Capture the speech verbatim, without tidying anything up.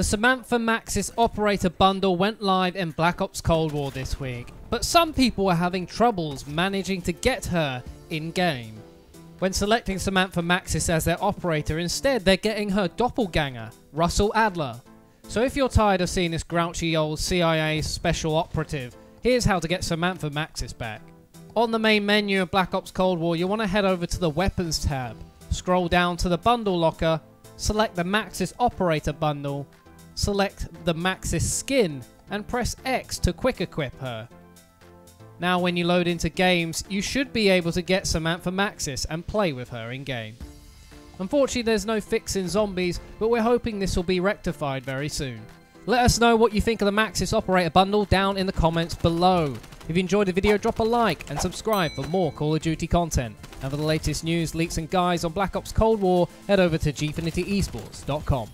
The Samantha Maxis Operator Bundle went live in Black Ops Cold War this week, but some people were having troubles managing to get her in-game. When selecting Samantha Maxis as their operator, instead they're getting her doppelganger, Russell Adler. So if you're tired of seeing this grouchy old C I A special operative, here's how to get Samantha Maxis back. On the main menu of Black Ops Cold War, you want to head over to the Weapons tab, scroll down to the Bundle Locker, select the Maxis Operator Bundle, select the Maxis skin and press X to quick equip her. Now when you load into games, you should be able to get Samantha Maxis and play with her in game. Unfortunately there's no fix in Zombies, but we're hoping this will be rectified very soon. Let us know what you think of the Maxis Operator Bundle down in the comments below. If you enjoyed the video, drop a like and subscribe for more Call of Duty content. And for the latest news, leaks and guides on Black Ops Cold War, head over to Gfinity Esports dot com.